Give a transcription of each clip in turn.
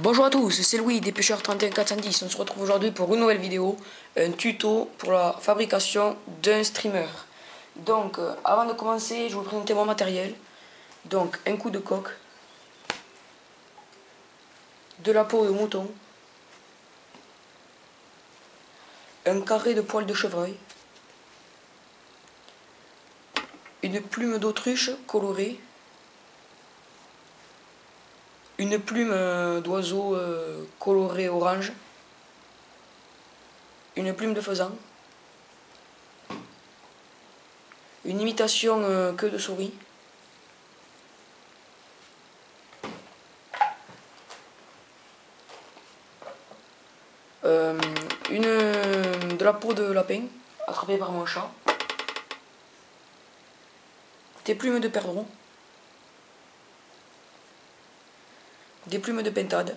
Bonjour à tous, c'est Louis des Pêcheurs 31410. On se retrouve aujourd'hui pour une nouvelle vidéo, un tuto pour la fabrication d'un streamer. Donc avant de commencer, je vais vous présenter mon matériel. Donc un coup de coque, de la peau de mouton, un carré de poil de chevreuil, une plume d'autruche colorée, une plume d'oiseau colorée orange, une plume de faisan, une imitation queue de souris, de la peau de lapin attrapée par mon chat, des plumes de perdreau, des plumes de pentade,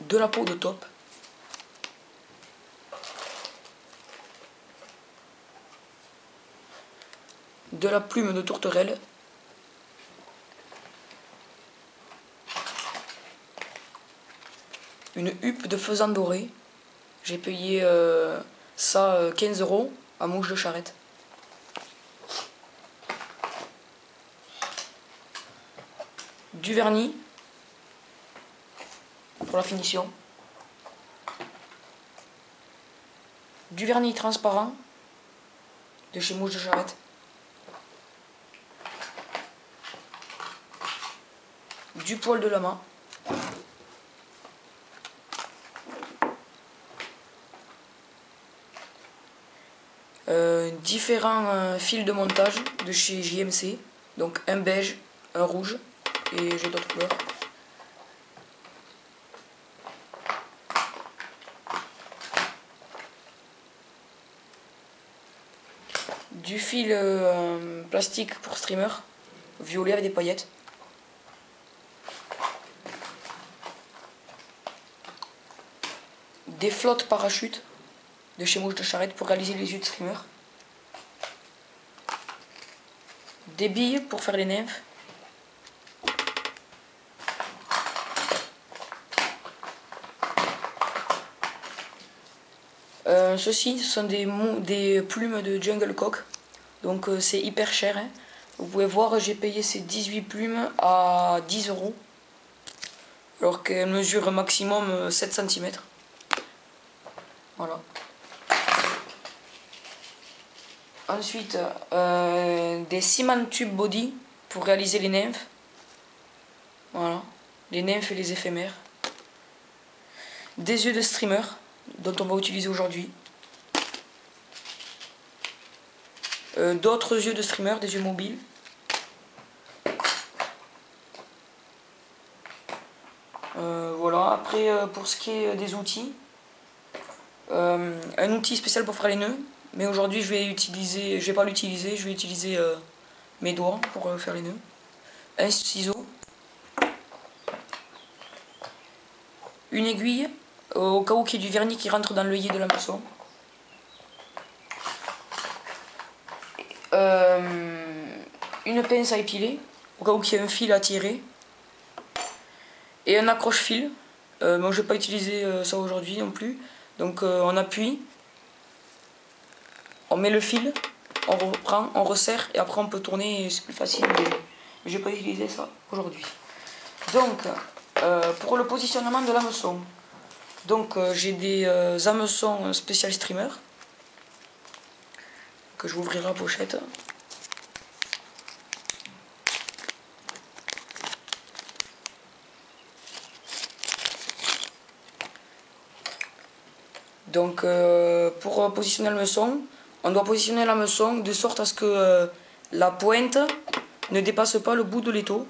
de la peau de taupe, de la plume de tourterelle, une huppe de faisan doré. J'ai payé ça 15 € à Mouche de Charrette. Du vernis pour la finition, du vernis transparent de chez Mouche de Charrette, du poil de lama, différents fils de montage de chez JMC, donc un beige, un rouge et j'ai d'autres couleurs, du fil plastique pour streamer violet avec des paillettes, des flottes parachutes de chez Mouche de Charrette pour réaliser les yeux de streamer, des billes pour faire les nymphes, ceci sont des plumes de Jungle Cock, donc c'est hyper cher hein. Vous pouvez voir, j'ai payé ces 18 plumes à 10 € alors qu'elles mesurent maximum 7 cm. Voilà. Ensuite, des ciment tube body pour réaliser les nymphes. Voilà, les nymphes et les éphémères. Des yeux de streamer, dont on va utiliser aujourd'hui. D'autres yeux de streamer, des yeux mobiles. Voilà, après pour ce qui est des outils. Un outil spécial pour faire les nœuds. Mais aujourd'hui, je vais utiliser mes doigts pour faire les nœuds. Un ciseau, une aiguille, au cas où qu'il y ait du vernis qui rentre dans l'œillet de la maçon, une pince à épiler, au cas où qu'il y ait un fil à tirer, et un accroche-fil. Moi, je ne vais pas utiliser ça aujourd'hui non plus. Donc, on appuie. On met le fil, on reprend, on resserre et après on peut tourner, c'est plus facile, mais je n'ai pas utilisé ça aujourd'hui. Donc, pour le positionnement de l'hameçon, donc j'ai des hameçons spécial streamer, que je vais ouvrir la pochette. Donc, pour positionner l'hameçon, on doit positionner l'hameçon de sorte à ce que la pointe ne dépasse pas le bout de l'étau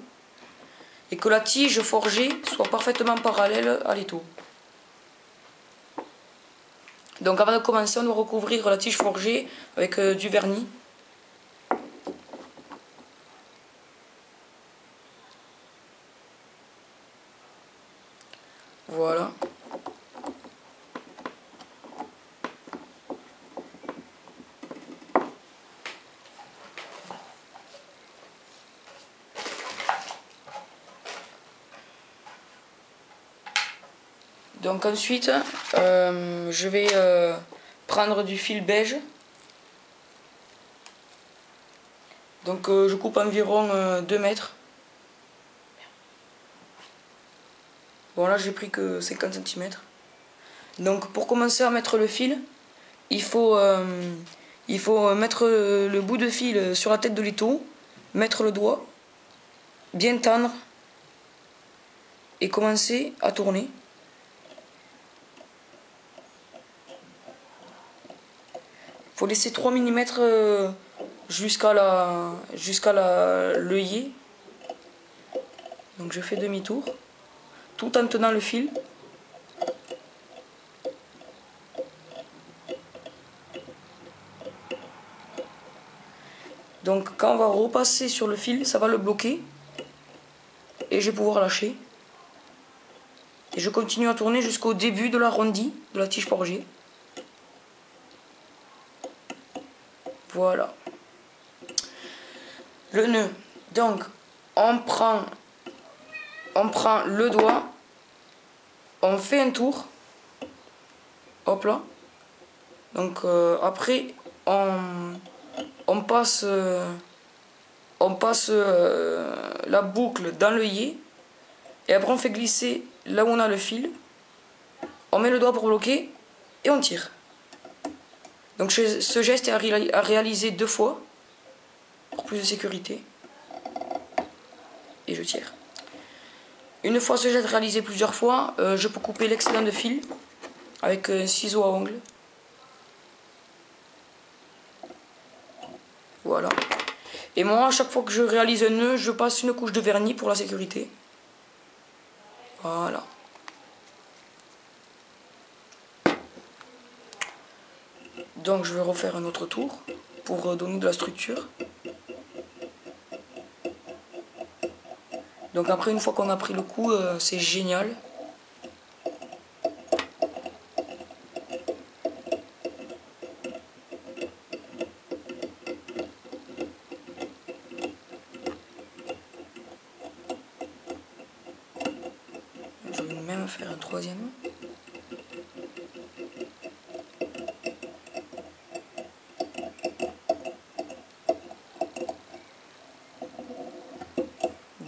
et que la tige forgée soit parfaitement parallèle à l'étau. Donc avant de commencer, on doit recouvrir la tige forgée avec du vernis. Voilà. Donc ensuite, je vais prendre du fil beige. Donc je coupe environ 2 mètres. Bon, là j'ai pris que 50 cm. Donc pour commencer à mettre le fil, il faut mettre le bout de fil sur la tête de l'étau, mettre le doigt, bien tendre et commencer à tourner. Il faut laisser 3 mm jusqu'à l'œillet. Donc je fais demi-tour, tout en tenant le fil. Donc quand on va repasser sur le fil, ça va le bloquer et je vais pouvoir lâcher. Et je continue à tourner jusqu'au début de l'arrondi de la tige forgée. Voilà. Le nœud. Donc on prend le doigt, on fait un tour. Hop là. Donc après on passe la boucle dans l'œillet et après on fait glisser là où on a le fil, on met le doigt pour bloquer et on tire. Donc ce geste est à réaliser 2 fois pour plus de sécurité, et je tire. Une fois ce geste réalisé plusieurs fois, je peux couper l'excédent de fil avec un ciseau à ongles. Voilà. Et moi, à chaque fois que je réalise un nœud, je passe une couche de vernis pour la sécurité. Voilà. Donc je vais refaire un autre tour pour donner de la structure. Donc après, une fois qu'on a pris le coup, c'est génial. Faire un troisième.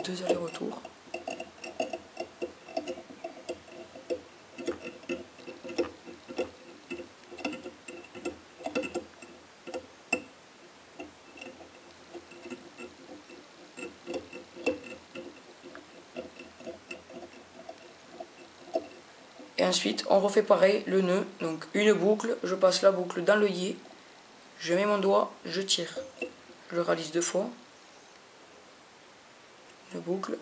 Deux allers-retours. Et ensuite, on refait pareil le nœud, donc une boucle, je passe la boucle dans l'œillet, je mets mon doigt, je tire. Je le réalise 2 fois. Une boucle,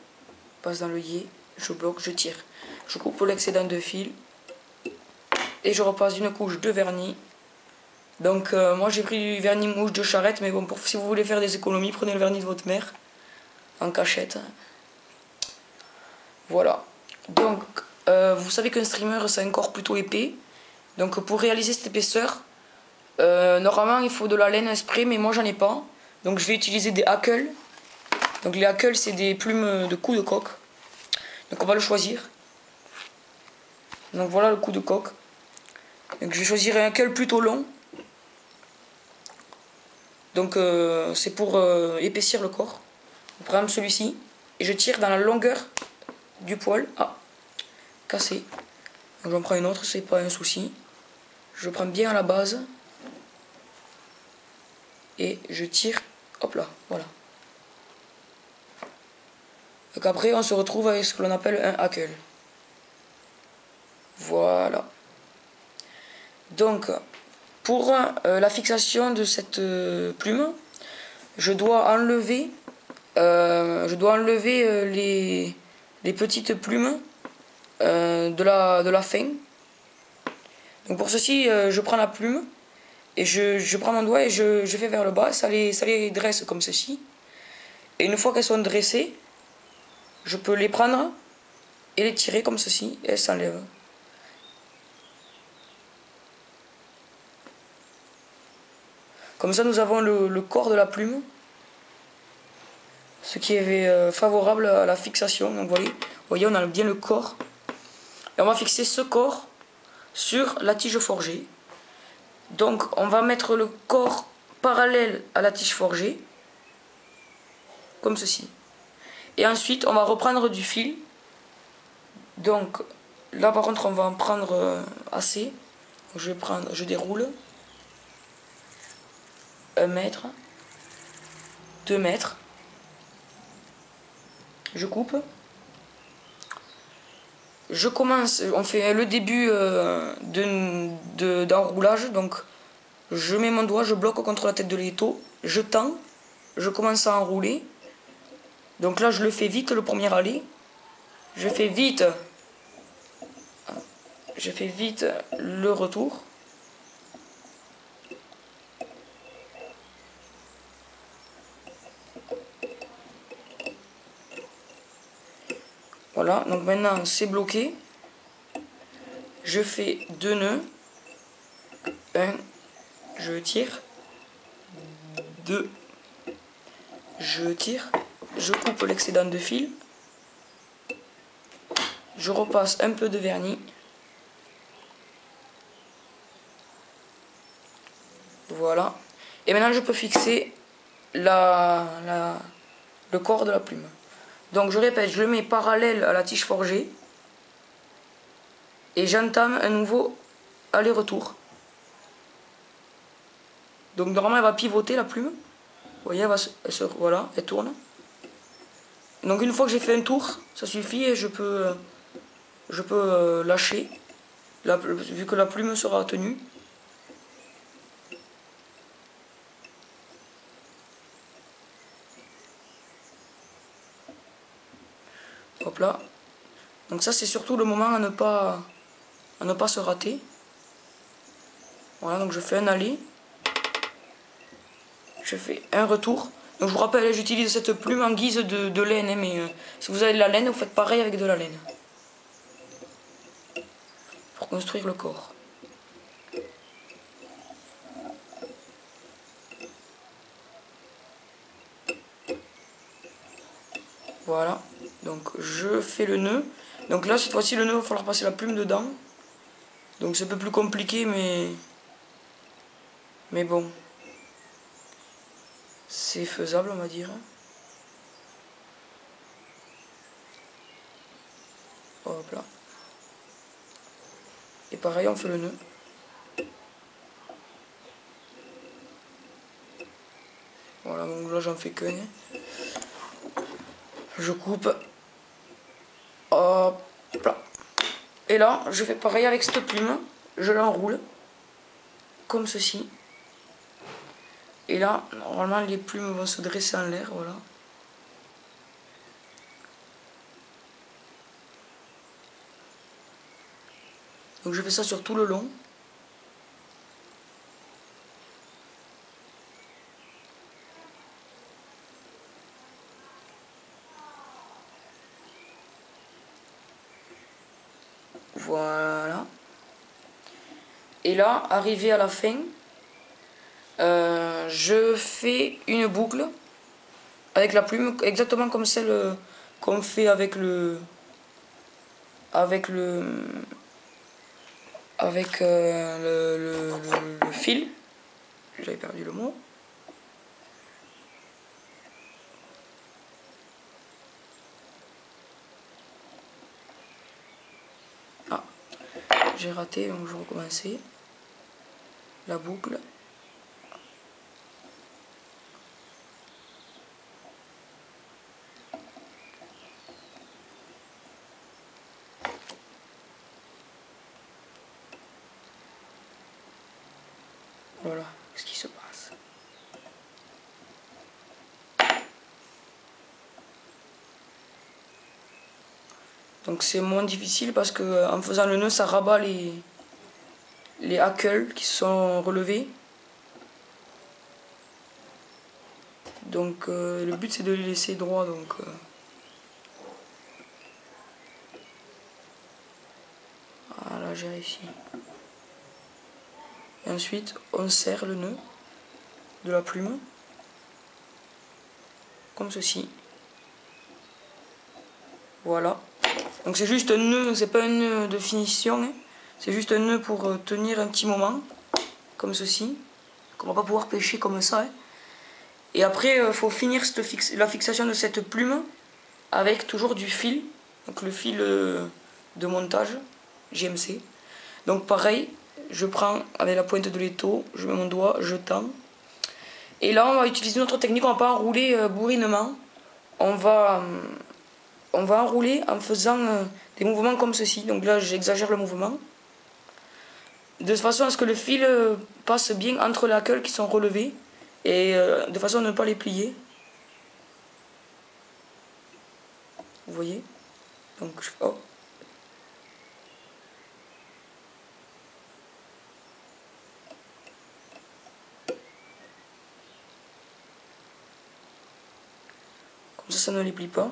passe dans l'œillet, je bloque, je tire. Je coupe l'excédent de fil et je repasse une couche de vernis. Donc moi j'ai pris du vernis Mouche de Charrette, mais bon, si vous voulez faire des économies, prenez le vernis de votre mère, en cachette. Voilà. Donc... vous savez qu'un streamer, c'est un corps plutôt épais. Donc pour réaliser cette épaisseur, normalement il faut de la laine spray, mais moi j'en ai pas. Donc je vais utiliser des hackles. Donc les hackles, c'est des plumes de cou de coq. Donc on va le choisir. Donc voilà le cou de coq. Donc je vais choisir un hackle plutôt long. Donc c'est pour épaissir le corps. On prend celui-ci et je tire dans la longueur du poil. Ah, cassé. Donc j'en prends une autre, c'est pas un souci. Je prends bien à la base et je tire. Hop là, voilà. Donc après, on se retrouve avec ce que l'on appelle un hackle. Voilà. Donc pour la fixation de cette plume, je dois enlever les petites plumes de la fin. Donc pour ceci, je prends la plume et je prends mon doigt et je fais vers le bas, ça les dresse comme ceci. Et une fois qu'elles sont dressées, je peux les prendre et les tirer comme ceci, et elles s'enlèvent. Comme ça, nous avons le corps de la plume, ce qui est favorable à la fixation. Donc vous voyez, on a bien le corps. et on va fixer ce corps sur la tige forgée. Donc on va mettre le corps parallèle à la tige forgée, comme ceci. Et ensuite on va reprendre du fil. Donc là par contre on va en prendre assez. Je vais prendre, je déroule 1 mètre, 2 mètres, je coupe, je commence, on fait le début d'enroulage, donc je mets mon doigt, je bloque contre la tête de l'étau, je tends, je commence à enrouler, donc là je le fais vite, le premier aller, je fais vite le retour. Voilà, donc maintenant c'est bloqué. Je fais 2 nœuds. 1, je tire. 2, je tire. Je coupe l'excédent de fil. Je repasse un peu de vernis. Voilà. Et maintenant je peux fixer le corps de la plume. Donc je répète, je le mets parallèle à la tige forgée et j'entame un nouveau aller-retour. Donc normalement elle va pivoter la plume. Vous voyez, voilà, elle tourne. Donc une fois que j'ai fait un tour, ça suffit et je peux lâcher, vu que la plume sera tenue. Hop là. Donc ça c'est surtout le moment à ne pas se rater. Voilà, donc je fais un aller. Je fais un retour. Donc je vous rappelle, j'utilise cette plume en guise de laine, hein, mais si vous avez de la laine, vous faites pareil avec de la laine. Pour construire le corps. Voilà. Donc je fais le nœud. Donc là cette fois-ci le nœud, il va falloir passer la plume dedans. Donc c'est un peu plus compliqué mais bon. C'est faisable on va dire. Hop là. Et pareil on fait le nœud. Voilà, donc là j'en fais qu'un. Je coupe. Hop là. Et là, je fais pareil avec cette plume. Je l'enroule. Comme ceci. Et là, normalement, les plumes vont se dresser en l'air. Voilà. Donc, je fais ça sur tout le long. Voilà. Et là, arrivé à la fin, je fais une boucle avec la plume, exactement comme celle qu'on fait avec le fil. J'avais perdu le mot. J'ai raté, donc je recommençais la boucle. Voilà ce qui se passe. Donc c'est moins difficile parce que en faisant le nœud ça rabat les hackles qui sont relevés. Donc le but c'est de les laisser droits. Donc voilà, j'ai réussi. Et ensuite on serre le nœud de la plume comme ceci. Voilà. Donc c'est juste un nœud, c'est pas un nœud de finition, hein. C'est juste un nœud pour tenir un petit moment, comme ceci. On va pas pouvoir pêcher comme ça, hein. Et après, il faut finir la fixation de cette plume avec toujours du fil, donc le fil de montage JMC. Donc pareil, je prends avec la pointe de l'étau, je mets mon doigt, je tends. Et là, on va utiliser notre technique, on va pas enrouler bourrinement. On va enrouler en faisant des mouvements comme ceci. Donc là, j'exagère le mouvement. De façon à ce que le fil passe bien entre la queue qui sont relevées. Et de façon à ne pas les plier. Vous voyez? Donc je... Hop. Comme ça, ça ne les plie pas.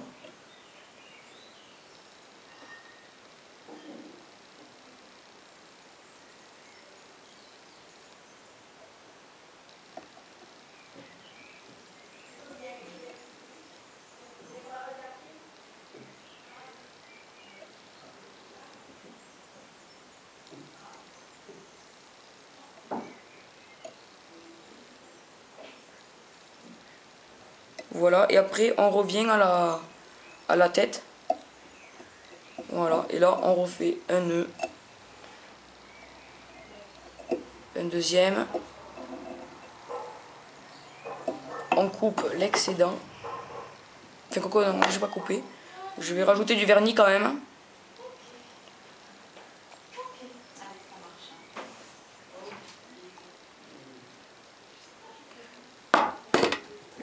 Voilà, et après on revient à la tête. Voilà, et là on refait un nœud. Un deuxième. On coupe l'excédent. Enfin, coco, non, je vais pas couper. Je vais rajouter du vernis quand même.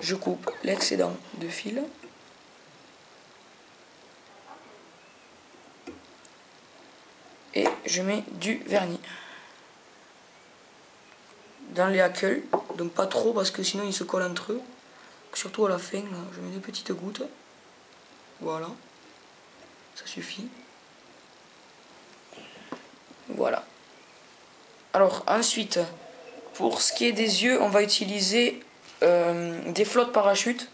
Je coupe l'excédent de fil. Et je mets du vernis. Dans les hackles. Donc pas trop parce que sinon ils se collent entre eux. Surtout à la fin, je mets deux petites gouttes. Voilà. Ça suffit. Voilà. Alors ensuite, pour ce qui est des yeux, on va utiliser... des flottes parachutes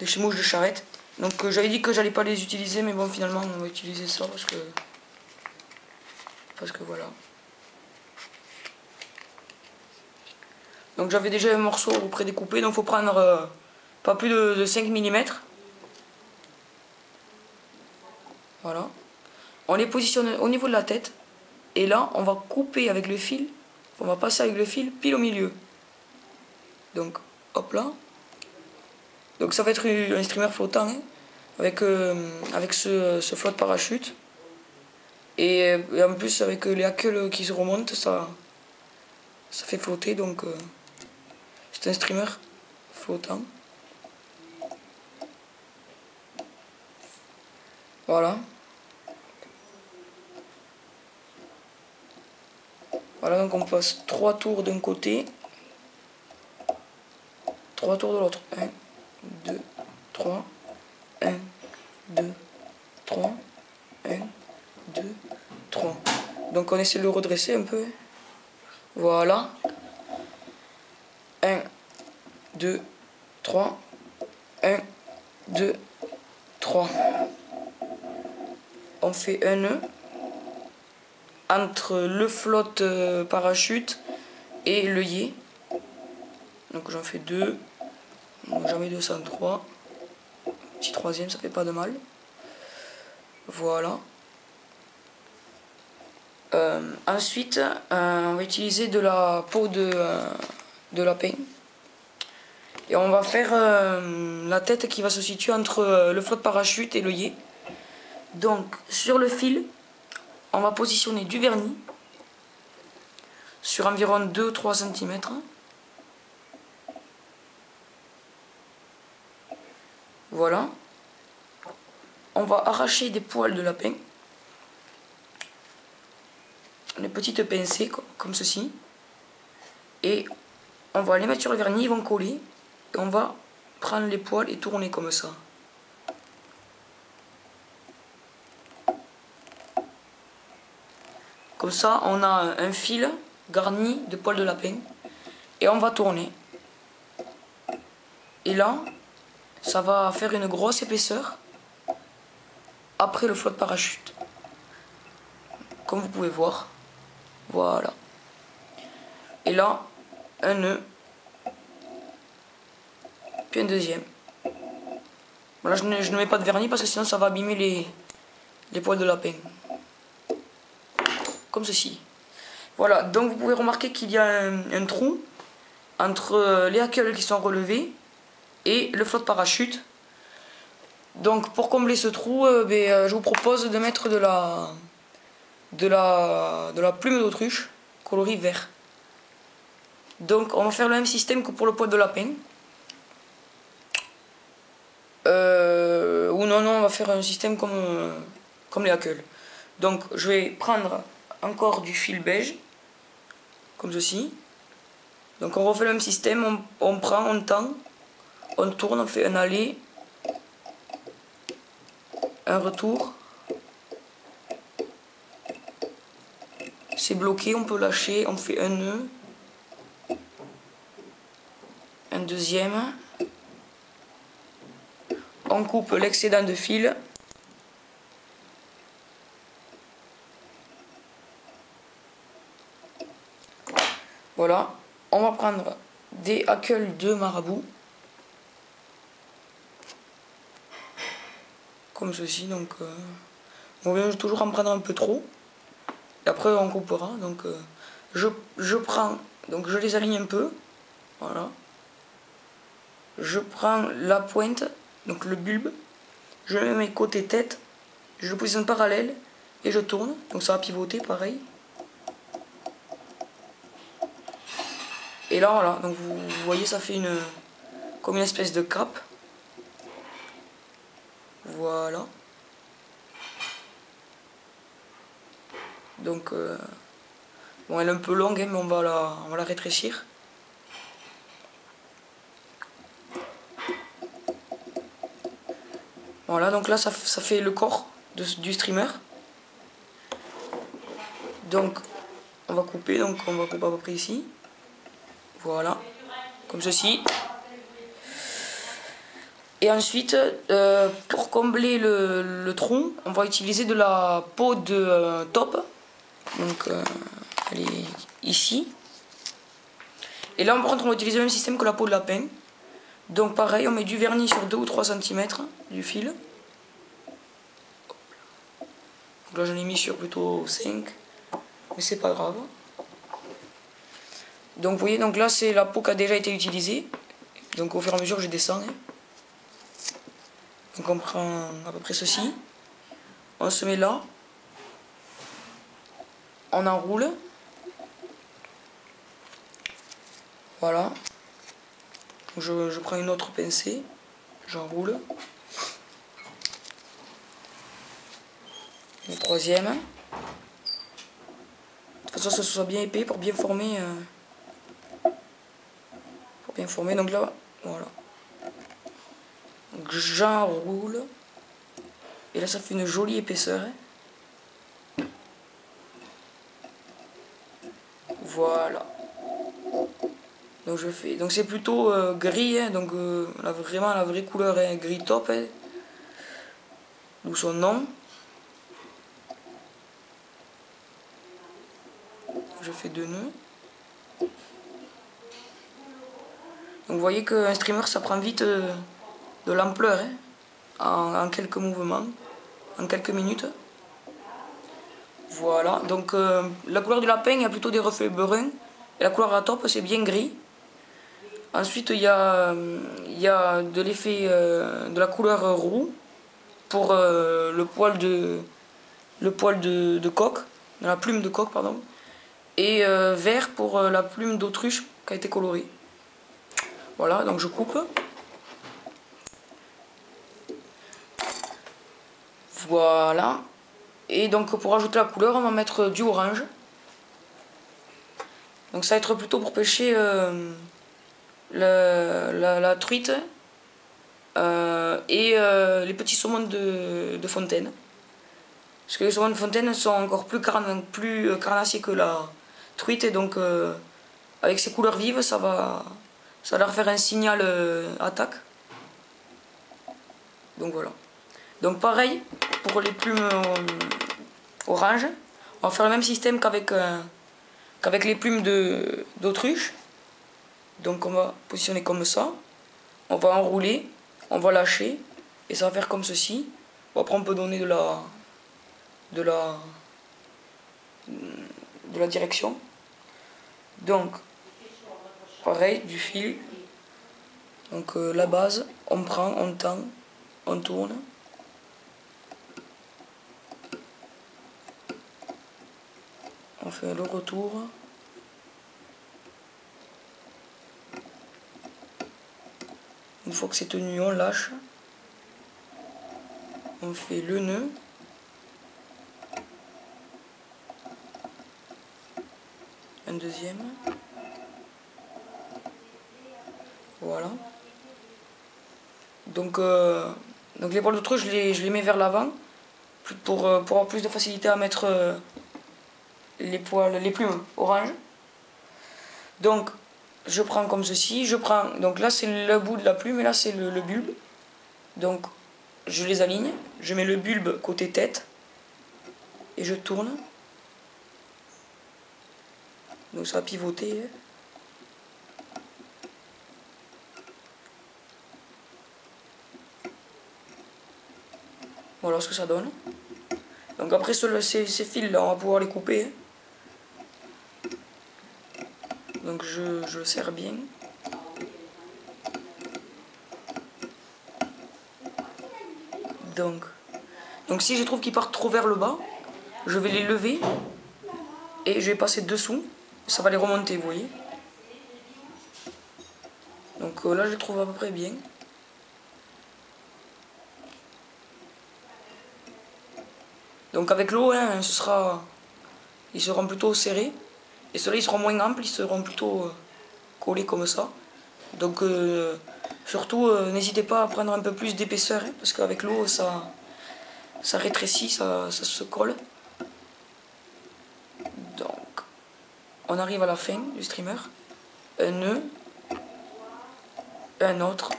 de chez Mouche de Charrette. Donc j'avais dit que j'allais pas les utiliser, mais bon, finalement on va utiliser ça parce que voilà. Donc j'avais déjà un morceau prédécoupé, donc faut prendre pas plus de 5 mm. Voilà, on les positionne au niveau de la tête et là on va couper avec le fil. On va passer avec le fil pile au milieu. Donc, hop là. Donc ça va être un streamer flottant, hein, avec ce flotte parachute. Et en plus, avec les hackles qui se remontent, ça fait flotter. Donc, c'est un streamer flottant. Voilà. Voilà, donc on passe 3 tours d'un côté, 3 tours de l'autre. 1, 2, 3, 1, 2, 3, 1, 2, 3. Donc on essaie de le redresser un peu. Voilà. 1, 2, 3, 1, 2, 3. On fait un nœud entre le flotte parachute et l'œillet. Donc j'en fais 2, j'en mets 203, petit troisième, ça fait pas de mal. Voilà. Ensuite on va utiliser de la peau de lapin et on va faire la tête qui va se situer entre le flotte parachute et l'œillet. Donc sur le fil, on va positionner du vernis sur environ 2-3 cm. Voilà. On va arracher des poils de lapin. Les petites pincées comme ceci. Et on va les mettre sur le vernis, ils vont coller. Et on va prendre les poils et tourner comme ça. Comme ça, on a un fil garni de poils de lapin. Et on va tourner. Et là, ça va faire une grosse épaisseur. après le flot de parachute. Comme vous pouvez voir. Voilà. Et là, un nœud. Puis un deuxième. Bon, là, je ne mets pas de vernis parce que sinon ça va abîmer les poils de lapin. Comme ceci. Voilà, donc vous pouvez remarquer qu'il y a un trou entre les haqueules qui sont relevées et le flot de parachute. Donc pour combler ce trou, je vous propose de mettre de la plume d'autruche coloris vert. Donc on va faire le même système que pour le poil de lapin. Ou non, on va faire un système comme les haqueules. Donc je vais prendre encore du fil beige, comme ceci. Donc on refait le même système, on prend, on tend, on tourne, on fait un aller, un retour. C'est bloqué, on peut lâcher, on fait un nœud, un deuxième. On coupe l'excédent de fil. Voilà, on va prendre des haqueules de marabout. Comme ceci, donc on vient toujours en prendre un peu trop. Et après on coupera, donc je prends, donc je les aligne un peu. Voilà. Je prends la pointe, donc le bulbe. Je mets mes côtés tête, je le positionne parallèle et je tourne. Donc ça va pivoter, pareil. Et là, voilà, donc vous voyez, ça fait comme une espèce de cape. Voilà. Donc, bon, elle est un peu longue, hein, mais on va la rétrécir. Voilà, donc là, ça fait le corps du streamer. Donc, on va couper, à peu près ici. Voilà, comme ceci. Et ensuite, pour combler le trou, on va utiliser de la peau de taupe. Donc, elle est ici. Et là, on va utiliser le même système que la peau de lapin. Donc, pareil, on met du vernis sur 2 ou 3 cm du fil. Donc là, j'en ai mis sur plutôt 5. Mais c'est pas grave. Donc, vous voyez, donc là, c'est la peau qui a déjà été utilisée. Donc, au fur et à mesure, je descends. Hein. Donc, on prend à peu près ceci. On se met là. On enroule. Voilà. Je prends une autre pincée. J'enroule. Une troisième. De toute façon, que ce soit bien épais pour bien former... donc là, voilà. Donc j'enroule. Et là, ça fait une jolie épaisseur. Hein. Voilà. Donc je fais. Donc c'est plutôt gris, hein, donc vraiment la vraie couleur est hein, gris top. Hein, d'où son nom. Je fais 2 nœuds. Donc vous voyez qu'un streamer ça prend vite de l'ampleur hein, en quelques mouvements, en quelques minutes. Voilà, donc la couleur du lapin il y a plutôt des reflets bruns et la couleur à la taupe c'est bien gris. Ensuite il y a de l'effet de la couleur roux pour le poil de coq, la plume de coq pardon, et vert pour la plume d'autruche qui a été colorée. Voilà, donc je coupe. Voilà. Et donc pour ajouter la couleur, on va mettre du orange. Donc ça va être plutôt pour pêcher la truite et les petits saumons de fontaine. Parce que les saumons de fontaine sont encore plus carnassiers que la truite. Et donc avec ces couleurs vives, ça va leur faire un signal attaque. Donc voilà. Donc pareil, pour les plumes orange, on va faire le même système qu'avec les plumes d'autruche. Donc on va positionner comme ça, on va enrouler, on va lâcher, et ça va faire comme ceci. Bon, après on peut donner de la direction. Donc pareil, du fil, donc la base, on prend, on tend, on tourne. On fait le retour. Une fois que c'est tenu, on lâche. On fait le nœud. Un deuxième. Voilà. Donc les poils d'autruche, je les mets vers l'avant pour avoir plus de facilité à mettre les plumes orange. Donc je prends comme ceci, donc là c'est le bout de la plume et là c'est le bulbe. Donc je les aligne, je mets le bulbe côté tête et je tourne. Donc ça va pivoter. Voilà ce que ça donne. Donc après ces fils là, on va pouvoir les couper. Donc je le serre bien. Donc si je trouve qu'ils partent trop vers le bas, je vais les lever et je vais passer dessous. Ça va les remonter, vous voyez. Donc là je les trouve à peu près bien. Donc avec l'eau, hein, ils seront plutôt serrés. Et ceux-là, ils seront moins amples, ils seront plutôt collés comme ça. Donc surtout, n'hésitez pas à prendre un peu plus d'épaisseur, hein, parce qu'avec l'eau, ça rétrécit, ça se colle. Donc, on arrive à la fin du streamer. Un nœud, un autre.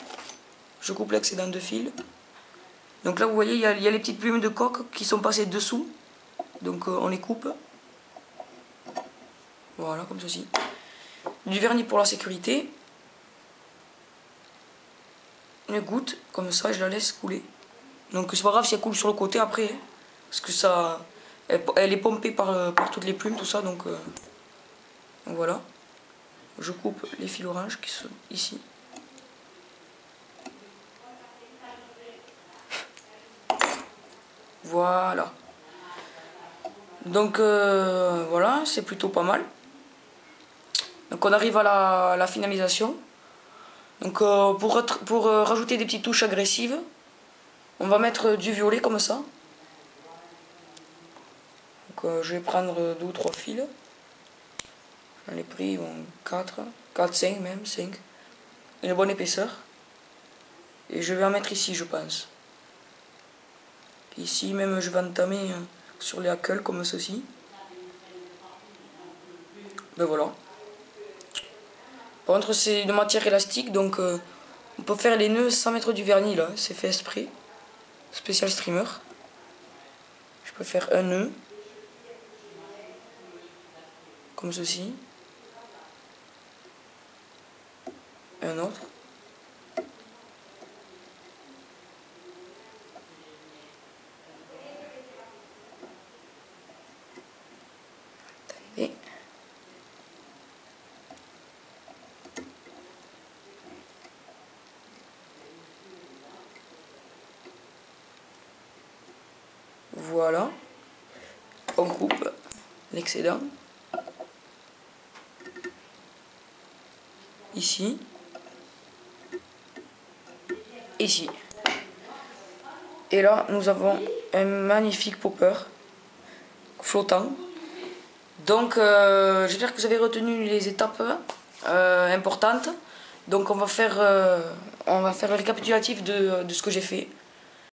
Je coupe l'excédent de fil. Donc là, vous voyez, il y a les petites plumes de coq qui sont passées dessous. Donc on les coupe. Voilà, comme ceci. Du vernis pour la sécurité. Une goutte, comme ça, je la laisse couler. Donc c'est pas grave si elle coule sur le côté après. Hein, parce que ça... Elle est pompée par toutes les plumes, tout ça. Donc voilà. Je coupe les fils orange qui sont ici. Voilà. Donc voilà, c'est plutôt pas mal. Donc on arrive à la finalisation. Donc pour rajouter des petites touches agressives, on va mettre du violet comme ça. Donc je vais prendre 2 ou 3 fils. J'en ai pris 4, 5 même, 5. Une bonne épaisseur. Et je vais en mettre ici, je pense. Ici même je vais entamer sur les hackles comme ceci. Ben voilà. Par contre c'est une matière élastique, donc on peut faire les nœuds sans mettre du vernis là. C'est fait esprit. Spécial streamer. Je peux faire un nœud. Comme ceci. Un autre. Voilà, on coupe l'excédent, ici, ici, et là nous avons un magnifique popper flottant. Donc j'espère que vous avez retenu les étapes importantes. Donc on va faire le récapitulatif de ce que j'ai fait.